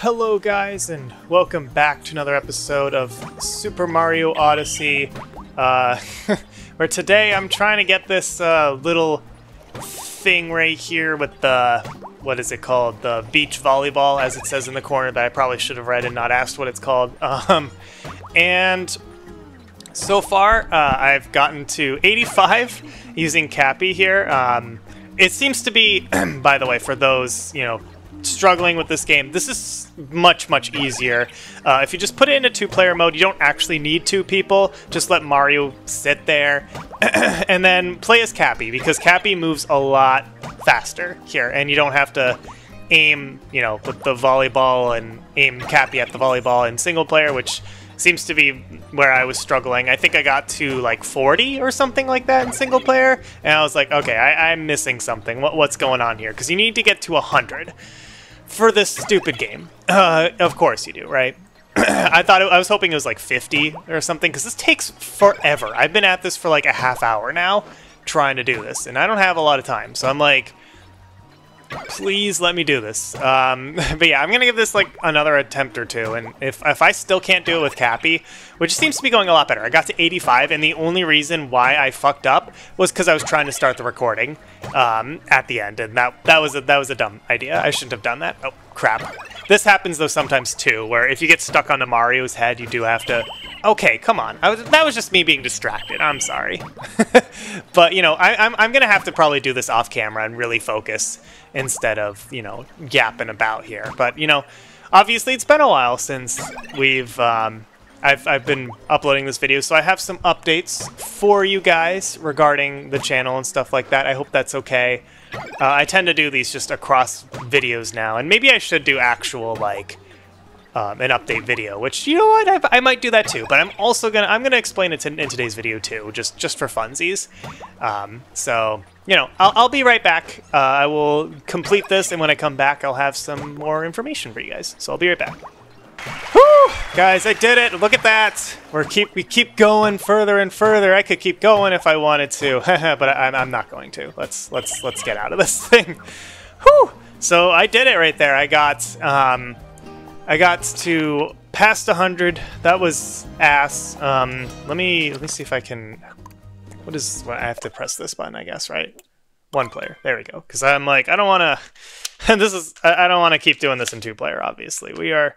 Hello guys, and welcome back to another episode of Super Mario Odyssey, where today I'm trying to get this little thing right here with the, what is it called, the beach volleyball, as it says in the corner that I probably should have read and not asked what it's called. And so far I've gotten to 85 using Cappy here. It seems to be, by the way, for those, you know, struggling with this game, this is much easier. If you just put it into two-player mode, you don't actually need two people. Just let Mario sit there and then play as Cappy, because Cappy moves a lot faster here and you don't have to aim, you know, with the volleyball and aim Cappy at the volleyball in single player, which seems to be where I was struggling. I think I got to like 40 or something like that in single player, and I was like, okay, I'm missing something. What's going on here? Because you need to get to 100 for this stupid game. Of course you do, right? I was hoping it was like 50 or something, because this takes forever. I've been at this for like a half hour now trying to do this, and I don't have a lot of time, so I'm like, please let me do this. But yeah, I'm gonna give this like another attempt or two, and if I still can't do it with Cappy, which seems to be going a lot better. I got to 85, and the only reason why I fucked up was because I was trying to start the recording at the end, and that was a dumb idea. I shouldn't have done that. Oh crap! This happens though sometimes too, where if you get stuck onto Mario's head, you do have to. Okay, come on. That was just me being distracted. I'm sorry. But you know, I'm gonna have to probably do this off camera and really focus instead of, you know, yapping about here. But you know, obviously it's been a while since we've I've been uploading this video, so I have some updates for you guys regarding the channel and stuff like that. I hope that's okay. I tend to do these just across videos now, and maybe I should do actual like an update video, which, you know what, I might do that too, but I'm also gonna explain it in today's video too, just for funsies. So you know, I'll be right back. I will complete this, and when I come back, I'll have some more information for you guys. So I'll be right back. Whew! Guys, I did it! Look at that! We keep going further and further. I could keep going if I wanted to, but I'm not going to. Let's get out of this thing. Whew! So I did it right there. I got to past 100. That was ass. Let me see if I can. What I have to press this button, I guess, right? One player. There we go. Because I'm like, I don't want to. I don't want to keep doing this in two player. Obviously, we are.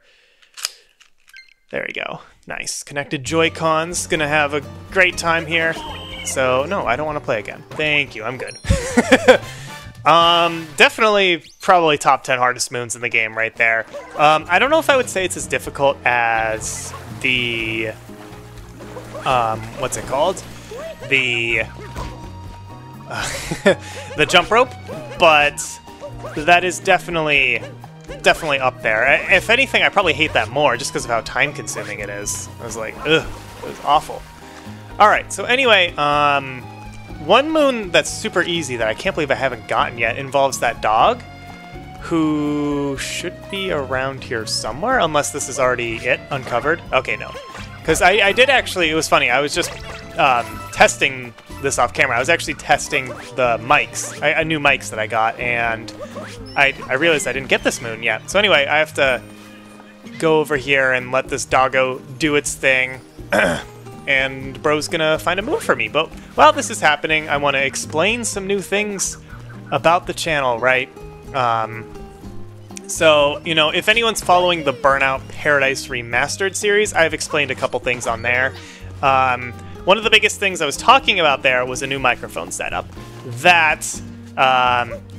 There we go. Nice. Connected Joy-Cons. Gonna have a great time here. So no, I don't want to play again. Thank you. I'm good. Definitely probably top 10 hardest moons in the game right there. I don't know if I would say it's as difficult as the, what's it called? The, the jump rope, but that is definitely up there. If anything, I probably hate that more just because of how time consuming it is. I was like, ugh, it was awful. All right. So anyway, one moon that's super easy that I can't believe I haven't gotten yet involves that dog, who should be around here somewhere, unless this is already it, uncovered. Okay, no. Because I did actually, it was funny, I was just testing this off camera. I was actually testing the mics, new mics that I got, and I realized I didn't get this moon yet. So anyway, I have to go over here and let this doggo do its thing. And bro's gonna find a moon for me. But while this is happening, I want to explain some new things about the channel, right? So, you know, if anyone's following the Burnout Paradise Remastered series, I've explained a couple things on there. One of the biggest things I was talking about there was a new microphone setup that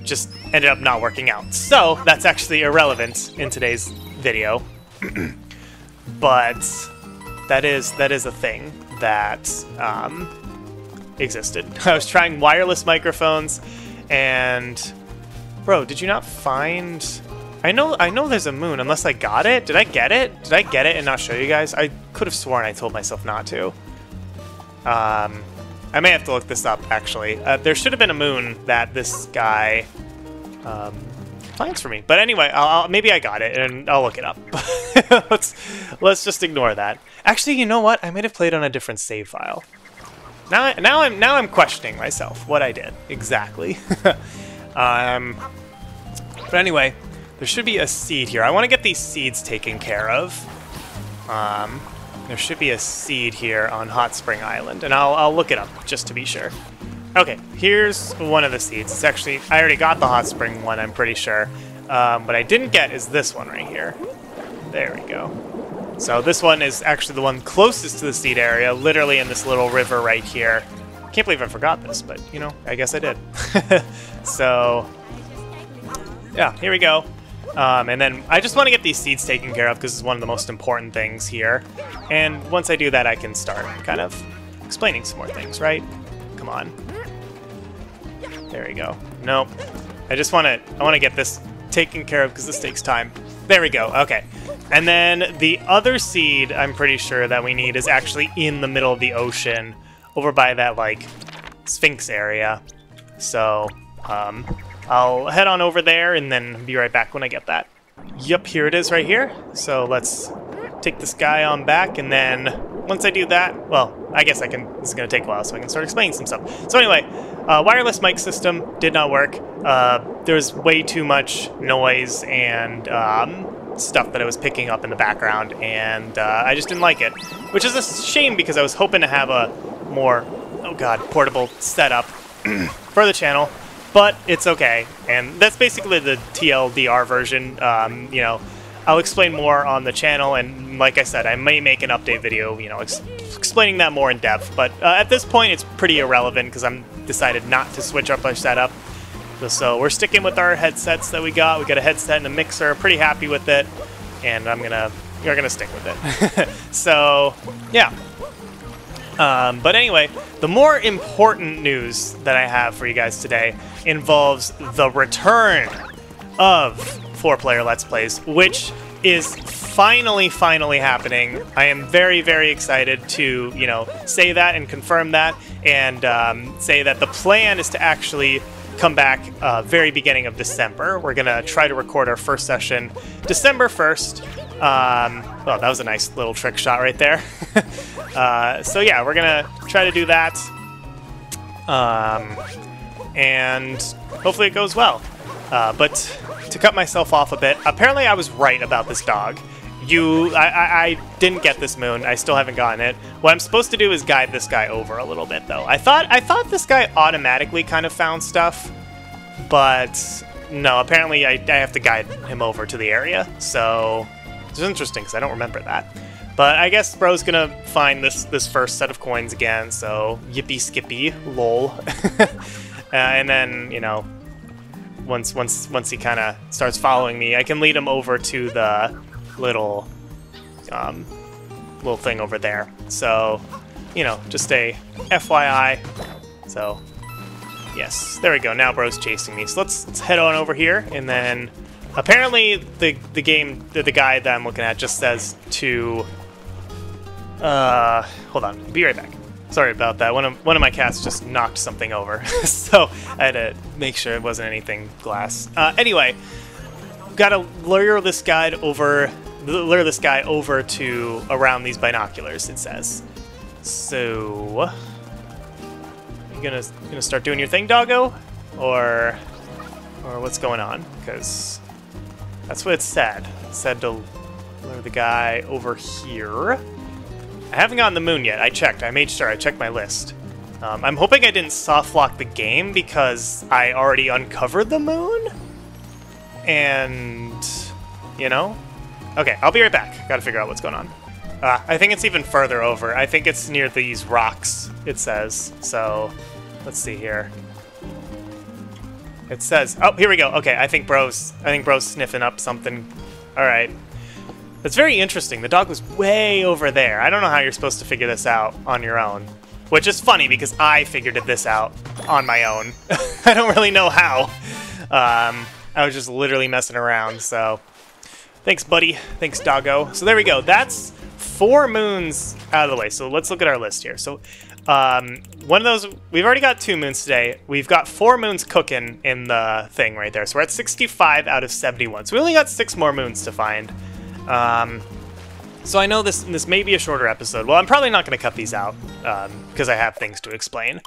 just ended up not working out. So that's actually irrelevant in today's video. But that is a thing that existed. I was trying wireless microphones, and bro, did you not find? I know there's a moon. Unless I got it. Did I get it? Did I get it and not show you guys? I could have sworn I told myself not to. I may have to look this up actually. There should have been a moon that this guy finds for me. But anyway, maybe I got it and I'll look it up. Let's just ignore that. Actually, you know what? I might have played on a different save file. Now I'm questioning myself what I did exactly. But anyway, There should be a seed here. I want to get these seeds taken care of. There should be a seed here on Hot Spring Island, and I'll look it up just to be sure. Okay, here's one of the seeds. It's actually, I already got the Hot Spring one, I'm pretty sure. What I didn't get is this one right here. There we go. So this one is actually the one closest to the seed area, literally in this little river right here. Can't believe I forgot this, but, you know, I guess I did. So, yeah, here we go. And then I just want to get these seeds taken care of because it's one of the most important things here. And once I do that, I can start kind of explaining some more things, right? Come on. There we go. Nope. I want to get this taken care of because this takes time. There we go. Okay. And then the other seed I'm pretty sure that we need is actually in the middle of the ocean over by that, like, Sphinx area. So, I'll head on over there and then be right back when I get that. Yep, here it is right here. So let's take this guy on back, and then once I do that, well, I guess I can, this is gonna take a while, so I can start explaining some stuff. So anyway, wireless mic system did not work. There was way too much noise and stuff that I was picking up in the background, and I just didn't like it, which is a shame because I was hoping to have a more, oh god, portable setup for the channel. But it's okay, and that's basically the TLDR version. You know, I'll explain more on the channel, and like I said, I may make an update video, you know, explaining that more in depth. But at this point, it's pretty irrelevant because I'm decided not to switch up our setup. So we're sticking with our headsets that we got. We got a headset and a mixer. Pretty happy with it, and you're gonna stick with it. So yeah. But anyway, the more important news that I have for you guys today involves the return of four-player Let's Plays, which is finally happening. I am very excited to, you know, say that and confirm that, and say that the plan is to actually come back very beginning of December. We're gonna try to record our first session December 1st. Well, that was a nice little trick shot right there. So yeah, we're gonna try to do that, and hopefully it goes well. But to cut myself off a bit, apparently I was right about this dog. I didn't get this moon. I still haven't gotten it. What I'm supposed to do is guide this guy over a little bit, though. I thought this guy automatically kind of found stuff, but no. Apparently I have to guide him over to the area. So. Which is interesting because I don't remember that. But I guess bro's gonna find this first set of coins again, so yippee skippy, lol. And then, you know, once he kind of starts following me, I can lead him over to the little little thing over there. So, you know, just a FYI. So, yes, there we go. Now bro's chasing me. So let's head on over here, and then. Apparently, the game, the guy that I'm looking at just says to, hold on, be right back. Sorry about that, one of my cats just knocked something over, so I had to make sure it wasn't anything glass. Anyway, gotta lure this guy over to around these binoculars, it says. So, you gonna start doing your thing, doggo? Or what's going on? Because. That's what it said. It said to lure the guy over here. I haven't gotten the moon yet. I checked. I made sure. I checked my list. I'm hoping I didn't soft lock the game because I already uncovered the moon? And, you know? Okay, I'll be right back. Gotta figure out what's going on. I think it's even further over. I think it's near these rocks, it says. So, let's see here. It says, oh, here we go. Okay, I think bro's sniffing up something. All right. That's very interesting. The dog was way over there. I don't know how you're supposed to figure this out on your own, which is funny because I figured this out on my own. I don't really know how. I was just literally messing around, so. Thanks, buddy. Thanks, doggo. So there we go. That's 4 moons out of the way. So let's look at our list here. So. One of those, we've already got 2 moons today. We've got 4 moons cooking in the thing right there. So we're at 65 out of 71. So we only got 6 more moons to find. So I know this may be a shorter episode. Well, I'm probably not going to cut these out because I have things to explain.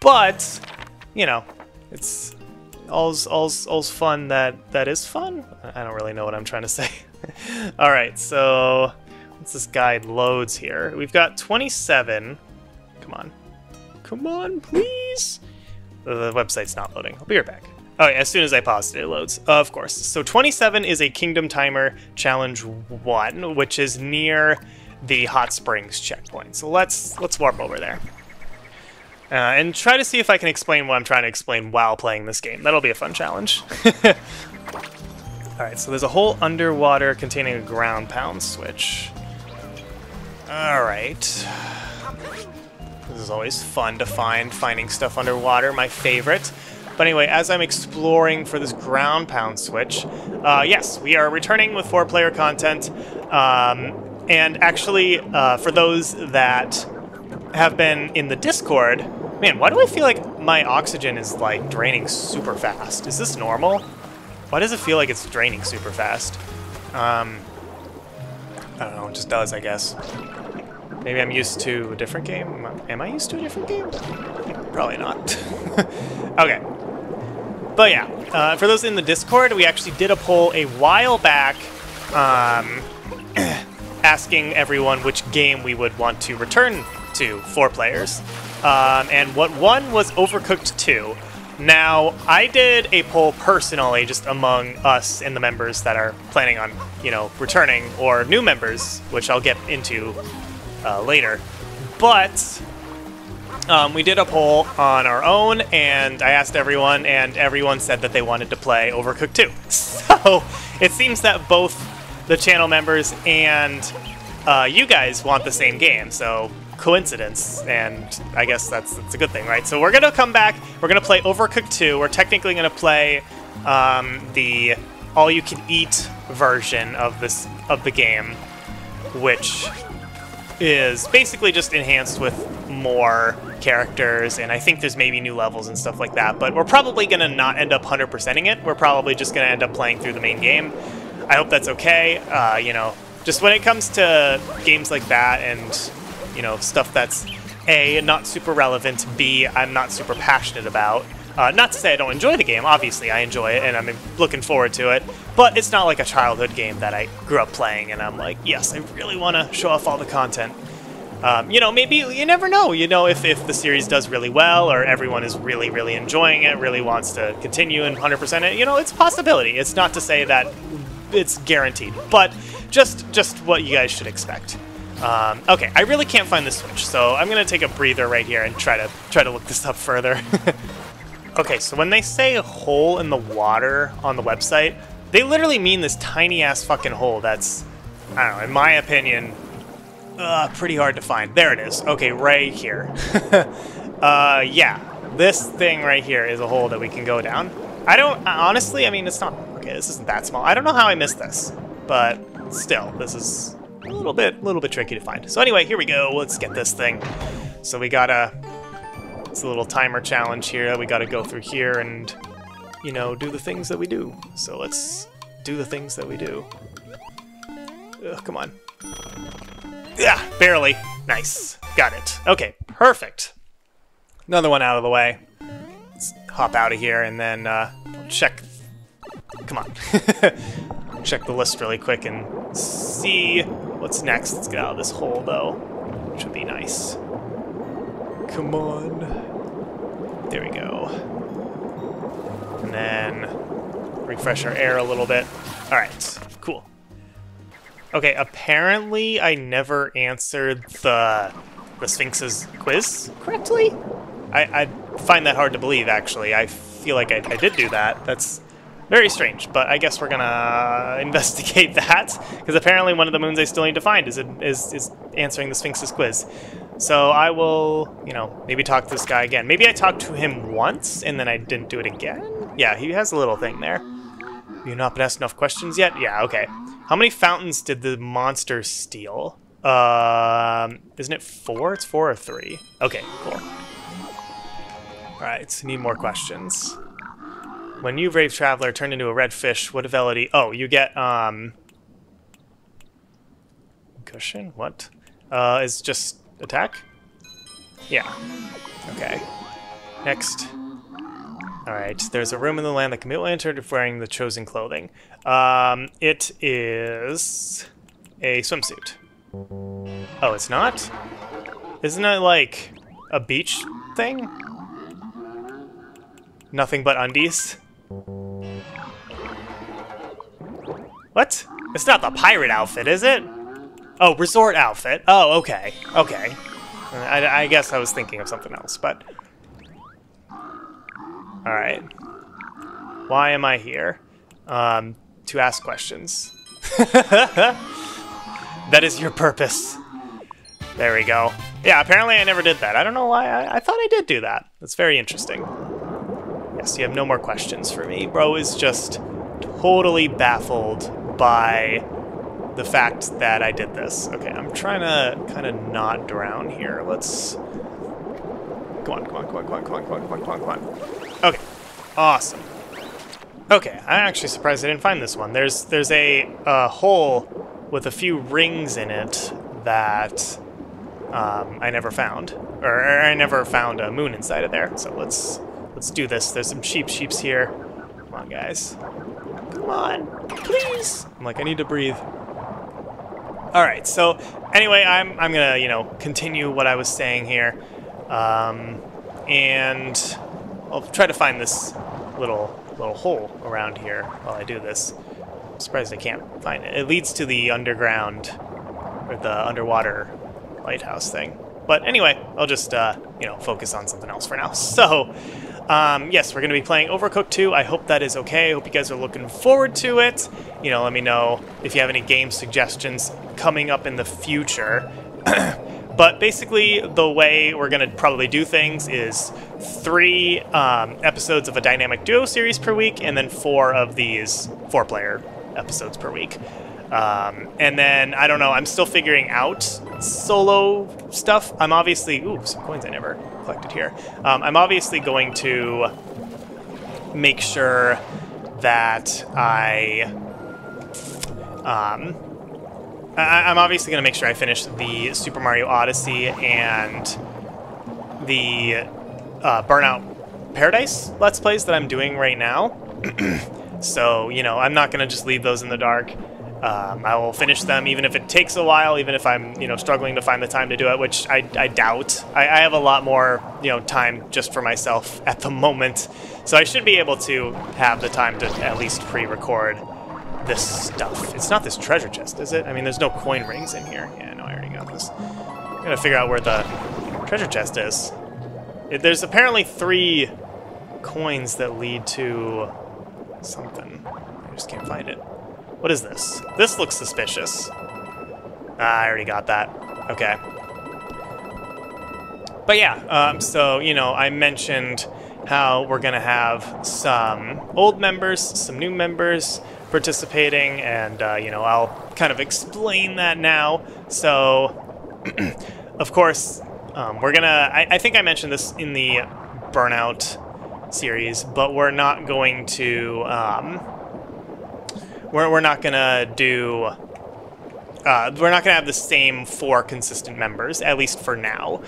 But, you know, it's all's fun that is fun? I don't really know what I'm trying to say. Alright, so once this guide loads here, we've got 27. Come on. Come on, please! The website's not loading. I'll be right back. Alright, as soon as I pause it, it loads. Of course. So 27 is a Kingdom Timer Challenge 1, which is near the Hot Springs checkpoint. So let's warp over there. And try to see if I can explain what I'm trying to explain while playing this game. That'll be a fun challenge. Alright, so there's a hole underwater containing a ground pound switch. Alright. This is always fun to finding stuff underwater, my favorite. But anyway, as I'm exploring for this ground pound switch, yes, we are returning with 4-player content. And actually, for those that have been in the Discord, man, why do I feel like my oxygen is like draining super fast? Is this normal? Why does it feel like it's draining super fast? I don't know, it just does, I guess. Maybe I'm used to a different game? Am I used to a different game? Probably not. Okay. But yeah, for those in the Discord, we actually did a poll a while back, asking everyone which game we would want to return to, 4 players. And what won was Overcooked 2. Now, I did a poll personally just among us and the members that are planning on, you know, returning, or new members, which I'll get into later. But we did a poll on our own, and I asked everyone, and everyone said that they wanted to play Overcooked 2. So it seems that both the channel members and you guys want the same game, so coincidence, and I guess that's a good thing, right? So we're gonna come back, we're gonna play Overcooked 2, we're technically gonna play the all-you-can-eat version of this the game, which is basically just enhanced with more characters, and I think there's maybe new levels and stuff like that, but we're probably gonna not end up 100%ing it, we're probably just gonna end up playing through the main game. I hope that's okay, you know, just when it comes to games like that and, you know, stuff that's A, not super relevant, B, I'm not super passionate about. Not to say I don't enjoy the game, obviously I enjoy it and I'm looking forward to it, but it's not like a childhood game that I grew up playing and I'm like, yes, I really want to show off all the content. You know, maybe, you never know, you know, if the series does really well or everyone is really, really enjoying it, really wants to continue and 100% it, you know, it's a possibility. It's not to say that it's guaranteed, but just what you guys should expect. Okay, I really can't find the switch, so I'm gonna take a breather right here and try to look this up further. Okay, so when they say hole in the water on the website, they literally mean this tiny ass fucking hole that's, I don't know, in my opinion, pretty hard to find. There it is. Okay, right here. Yeah, this thing right here is a hole that we can go down. Honestly, I mean, it's not, okay, this isn't that small. I don't know how I missed this, but still, this is a little bit tricky to find. So anyway, here we go. Let's get this thing. So we gotta, it's a little timer challenge here. We gotta go through here and, you know, do the things that we do. So let's do the things that we do. Ugh, come on. Yeah, barely. Nice. Got it. Okay, perfect. Another one out of the way. Let's hop out of here and then check. Come on. Check the list really quick and see what's next. Let's get out of this hole, though, which would be nice. Come on. There we go. And then refresh our air a little bit. All right, cool. Okay, apparently I never answered the Sphinx's quiz correctly. I find that hard to believe, actually. I feel like I did do that. That's very strange, but I guess we're gonna investigate that, because apparently one of the moons I still need to find is answering the Sphinx's quiz. So I will, you know, maybe talk to this guy again. Maybe I talked to him once, and then I didn't do it again? Yeah, he has a little thing there. You've not been asked enough questions yet? Yeah, okay. How many fountains did the monster steal? Isn't it 4? It's 4 or 3. Okay, cool. Alright, so need more questions. When you, brave traveler, turned into a red fish, what ability? Oh, you get, cushion? What? It's just attack? Yeah. Okay. Next. Alright, there's a room in the land that can be entered wearing the chosen clothing. It is a swimsuit. Oh, it's not? Isn't it like a beach thing? Nothing but undies? What? It's not the pirate outfit, is it? Oh, resort outfit. Oh, okay. Okay. I guess I was thinking of something else, but... Alright. Why am I here? To ask questions. That is your purpose. There we go. Yeah, apparently I never did that. I don't know why. I thought I did do that. That's very interesting. Yes, you have no more questions for me. Bro is just totally baffled by the fact that I did this. Okay, I'm trying to kind of not drown here. Let's... Come on, come on, come on, come on, come on, come on, come on, come on, come on. Okay, awesome. Okay, I'm actually surprised I didn't find this one. There's a hole with a few rings in it that I never found. Or I never found a moon inside of there. So let's do this. There's some sheeps here. Come on, guys. Come on, please. I'm like, I need to breathe. All right, so anyway, I'm gonna, you know, continue what I was saying here, and I'll try to find this little hole around here while I do this. I'm surprised I can't find it. It leads to the underground, or the underwater lighthouse thing. But anyway, I'll just, you know, focus on something else for now. So, yes, we're gonna be playing Overcooked 2. I hope that is okay. I hope you guys are looking forward to it. You know, let me know if you have any game suggestions coming up in the future. But basically, the way we're going to probably do things is 3 episodes of a Dynamic Duo series per week, and then 4 of these 4-player episodes per week. And then, I don't know, I'm still figuring out solo stuff. I'm obviously... Ooh, some coins I never collected here. I'm obviously going to make sure that I'm obviously going to make sure I finish the Super Mario Odyssey and the Burnout Paradise Let's Plays that I'm doing right now. So, you know, I'm not going to just leave those in the dark. I will finish them even if it takes a while, even if I'm, you know, struggling to find the time to do it, which I doubt. I have a lot more, you know, time just for myself at the moment. So I should be able to have the time to at least pre-record this stuff. It's not this treasure chest, is it? I mean, there's no coin rings in here. Yeah, no, I already got this. I gotta figure out where the treasure chest is. There's apparently 3 coins that lead to something. I just can't find it. What is this? This looks suspicious. Ah, I already got that. Okay. But yeah, so, you know, I mentioned how we're gonna have some old members, some new members participating, and, you know, I'll kind of explain that now. So, of course, we're gonna... I think I mentioned this in the Burnout series, but we're not going to... We're not gonna do... we're not gonna have the same 4 consistent members, at least for now.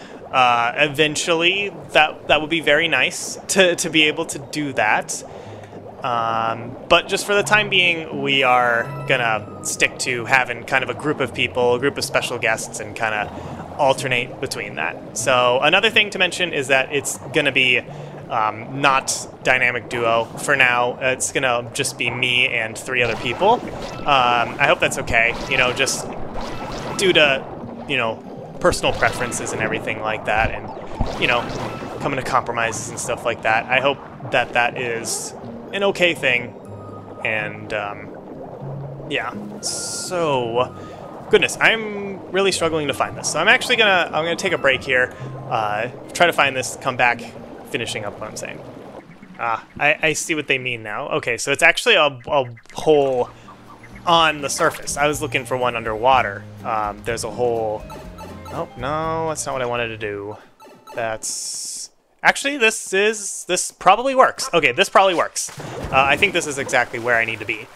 Eventually, that would be very nice to be able to do that. But just for the time being, we are gonna stick to having kind of a group of people, a group of special guests, and kind of alternate between that. So another thing to mention is that it's gonna be not Dynamic Duo for now. It's gonna just be me and 3 other people. I hope that's okay, you know, just due to, you know, personal preferences and everything like that, and, you know, coming to compromises and stuff like that. I hope that that is an okay thing, and yeah. So, goodness, I'm really struggling to find this. So I'm actually gonna take a break here, try to find this, come back, finishing up what I'm saying. Ah, I see what they mean now. Okay, so it's actually a hole on the surface. I was looking for one underwater. There's a hole. Oh no, that's not what I wanted to do. That's... Actually, this probably works. Okay, this probably works. I think this is exactly where I need to be.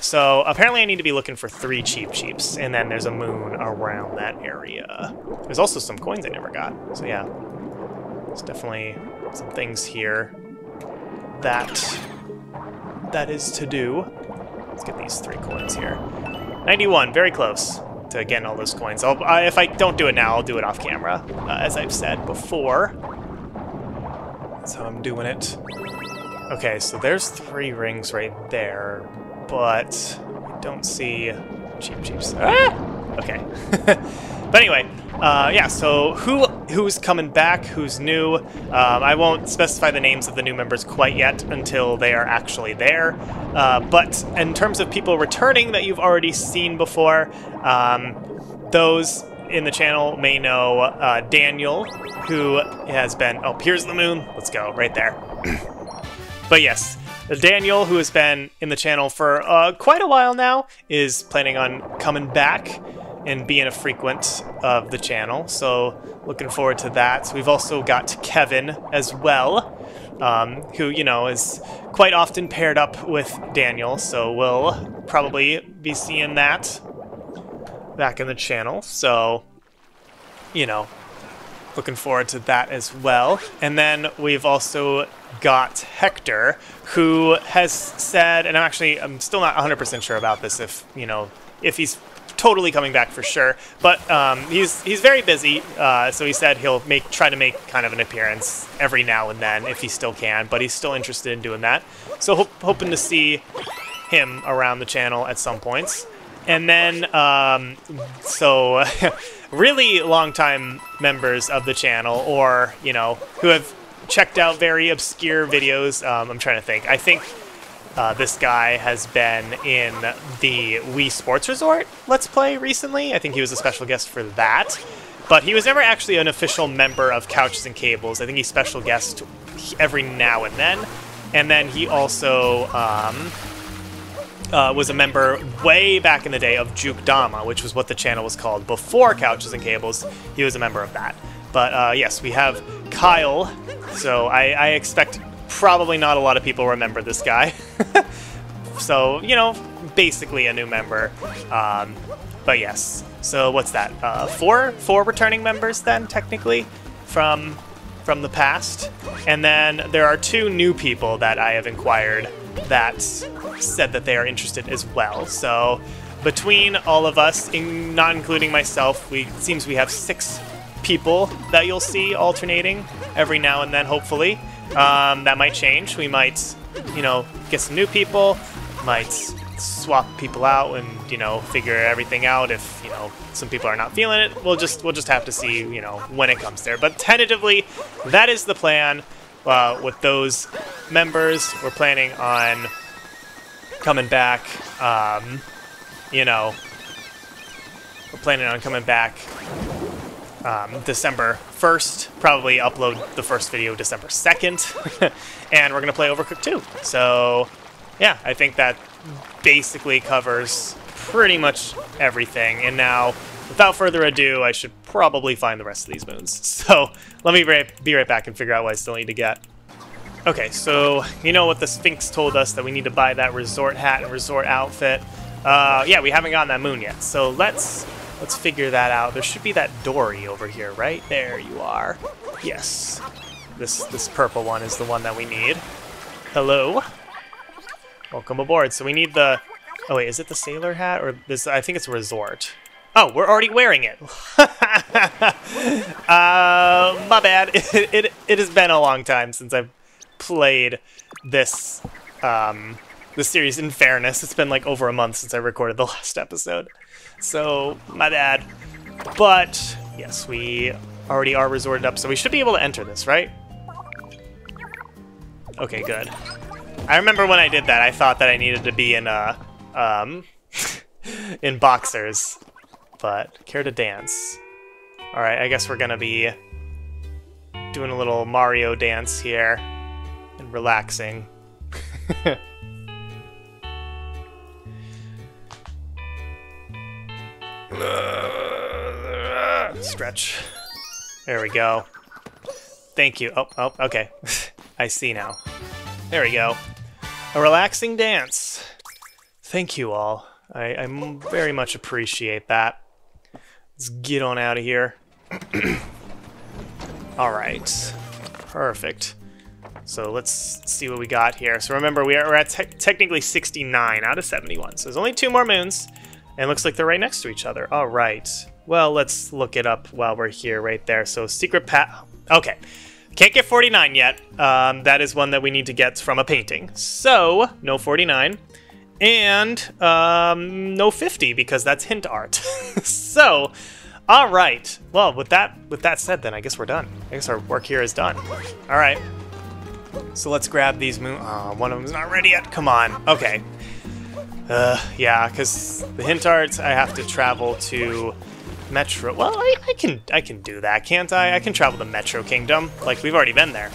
So apparently I need to be looking for 3 sheeps, and then there's a moon around that area. There's also some coins I never got, so yeah. There's definitely some things here. that is to do. Let's get these 3 coins here. 91, very close to getting all those coins. If I don't do it now, I'll do it off camera, as I've said before. That's how I'm doing it. Okay, so there's 3 rings right there, but I don't see cheap. Ah! Okay. But anyway, yeah, so who's coming back, who's new. I won't specify the names of the new members quite yet until they are actually there. But in terms of people returning that you've already seen before, those in the channel may know Daniel, who has been... Oh, here's the moon. Let's go. Right there. But yes, Daniel, who has been in the channel for quite a while now, is planning on coming back and being a frequent of the channel, so looking forward to that. So we've also got Kevin as well, who, you know, is quite often paired up with Daniel, so we'll probably be seeing that back in the channel, so, you know, looking forward to that as well. And then we've also got Hector, who has said, and I'm still not 100% sure about this, if, you know, if he's totally coming back for sure, but he's very busy, so he said he'll try to make kind of an appearance every now and then if he still can, but he's still interested in doing that, so hoping to see him around the channel at some points. And then so really long-time members of the channel, or, you know, who have checked out very obscure videos. I'm trying to think. I think this guy has been in the Wii Sports Resort Let's Play recently. I think he was a special guest for that. But he was never actually an official member of Couches and Cables. I think he's special guest every now and then. And then he also was a member way back in the day of Juke Dama, which was what the channel was called before Couches and Cables. He was a member of that. But yes, we have Kyle, so I expect probably not a lot of people remember this guy. So, you know, basically a new member. But yes, so what's that? Four returning members then, technically, from the past. And then there are 2 new people that I have inquired that said that they are interested as well. So between all of us, not including myself, it seems we have 6 people that you'll see alternating every now and then, hopefully. That might change. We might, you know, get some new people, might swap people out and, you know, figure everything out if, you know, some people are not feeling it. We'll just have to see, you know, when it comes there. But tentatively, that is the plan with those members. We're planning on coming back, you know, we're planning on coming back December 1st, probably upload the first video December 2nd, and we're going to play Overcooked 2. So, yeah, I think that basically covers pretty much everything. And now, without further ado, I should probably find the rest of these moons. So, let me be right back and figure out what I still need to get. Okay, so, you know what the Sphinx told us, that we need to buy that resort hat and resort outfit. Yeah, we haven't gotten that moon yet, so let's figure that out. There should be that dory over here, right? There you are. Yes. This purple one is the one that we need. Hello. Welcome aboard. So we need the... Oh, wait, is it the sailor hat? Or this? I think it's a resort. Oh, we're already wearing it. My bad. It has been a long time since I've played this, this series. In fairness, it's been like over a month since I recorded the last episode. So, my bad. But, yes, we already are resorted up, so we should be able to enter this, right? Okay, good. I remember when I did that, I thought that I needed to be in, in boxers. But, care to dance. Alright, I guess we're gonna be doing a little Mario dance here. And relaxing. Stretch. There we go. Thank you. Oh, okay. I see now. There we go. A relaxing dance. Thank you all. I very much appreciate that. Let's get on out of here. Alright. Perfect. So let's see what we got here. So remember, we're at technically 69 out of 71. So there's only 2 more moons, and it looks like they're right next to each other. All right. Well, let's look it up while we're here right there. So secret path. Okay. Can't get 49 yet. That is one that we need to get from a painting. So no 49. And no 50, because that's hint art. So, all right. Well, with that said, then I guess we're done. I guess our work here is done. All right. So let's grab these moon. Oh, one of them's not ready yet. Come on. Okay. Yeah, because the hint arts, I have to travel to Metro. Well, I can do that, can't I? I can travel to Metro Kingdom. Like, we've already been there.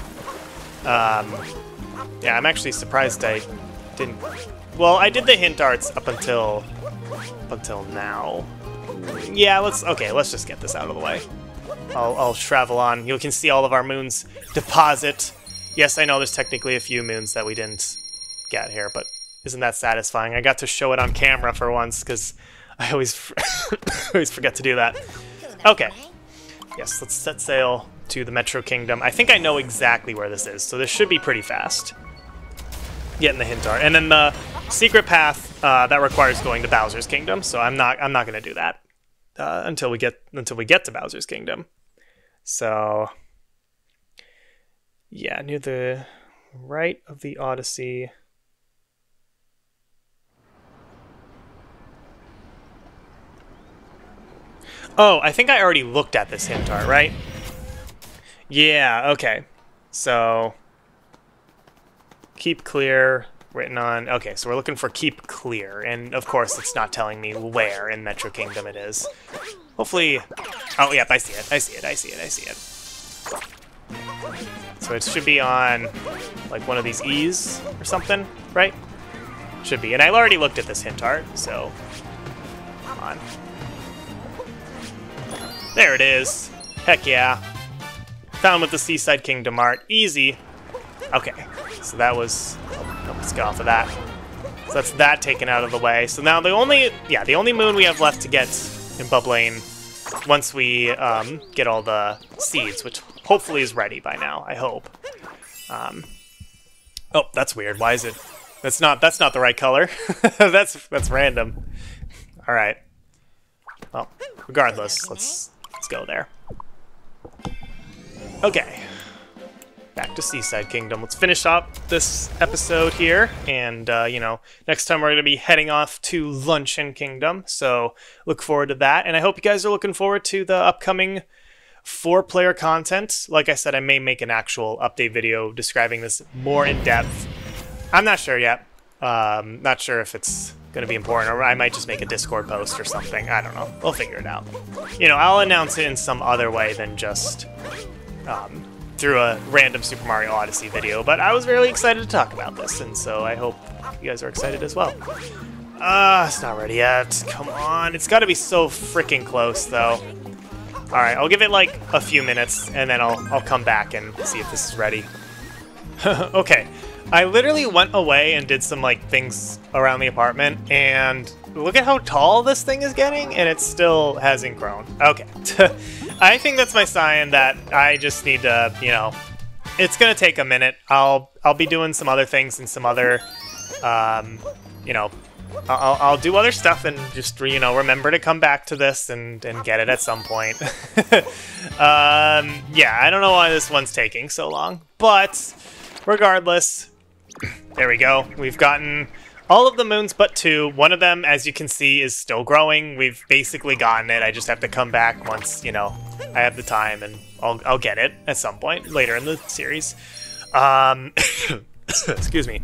Yeah, I'm actually surprised I didn't. Well, I did the hint arts up until now. Yeah, let's just get this out of the way. I'll travel on. You can see all of our moons deposit. Yes, I know there's technically a few moons that we didn't get here, but isn't that satisfying? I got to show it on camera for once, because I always forget to do that. Okay. Yes, let's set sail to the Metro Kingdom. I think I know exactly where this is, so this should be pretty fast. Getting the hint art. And then the secret path, that requires going to Bowser's Kingdom, so I'm not going to do that until we get to Bowser's Kingdom. So... yeah, near the right of the Odyssey. Oh, I think I already looked at this hint art, right? Yeah, okay. So, keep clear, written on... okay, so we're looking for keep clear, and of course it's not telling me where in Metro Kingdom it is. Hopefully... oh, yep, I see it, I see it, I see it, I see it. So it should be on, like, one of these E's or something, right? Should be. And I already looked at this hint art, so... come on. There it is. Heck yeah. Found with the Seaside Kingdom art. Easy. Okay. So that was... oh, let's get off of that. So that's that taken out of the way. So now the only... yeah, the only moon we have left to get in Bublane once we get all the seeds, which... hopefully is ready by now, I hope. Oh, that's weird. Why is it? That's not the right color. that's random. All right. Well, regardless, let's go there. Okay. Back to Seaside Kingdom. Let's finish up this episode here, and you know, next time we're going to be heading off to Luncheon Kingdom. So look forward to that, and I hope you guys are looking forward to the upcoming 4-player content. Like I said, I may make an actual update video describing this more in depth. I'm not sure yet. Not sure if it's gonna be important, or I might just make a Discord post or something. I don't know. We'll figure it out. You know, I'll announce it in some other way than just through a random Super Mario Odyssey video, but I was really excited to talk about this, and so I hope you guys are excited as well. It's not ready yet. Come on. It's gotta be so freaking close, though. Alright, I'll give it like a few minutes, and then I'll come back and see if this is ready. Okay, I literally went away and did some like things around the apartment, and look at how tall this thing is getting, and it still hasn't grown. Okay, I think that's my sign that I just need to, you know, it's gonna take a minute. I'll be doing some other things and some other, you know, I'll do other stuff and just, you know, remember to come back to this and get it at some point. Yeah, I don't know why this one's taking so long, but regardless, there we go. We've gotten all of the moons but 2. One of them, as you can see, is still growing. We've basically gotten it. I just have to come back once, you know, I have the time, and I'll get it at some point later in the series. Excuse me.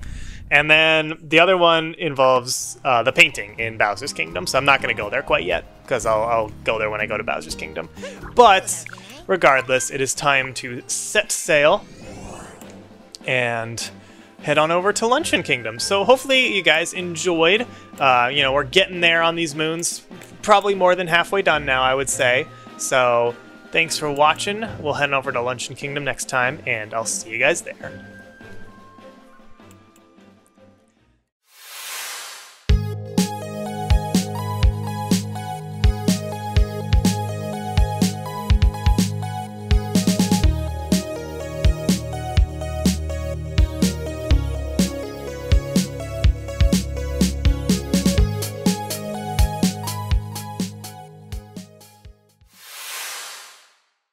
And then the other one involves the painting in Bowser's Kingdom, so I'm not going to go there quite yet, because I'll go there when I go to Bowser's Kingdom. But regardless, it is time to set sail and head on over to Luncheon Kingdom. So hopefully you guys enjoyed. You know, we're getting there on these moons, probably more than halfway done now, I would say. So thanks for watching. We'll head over to Luncheon Kingdom next time, and I'll see you guys there.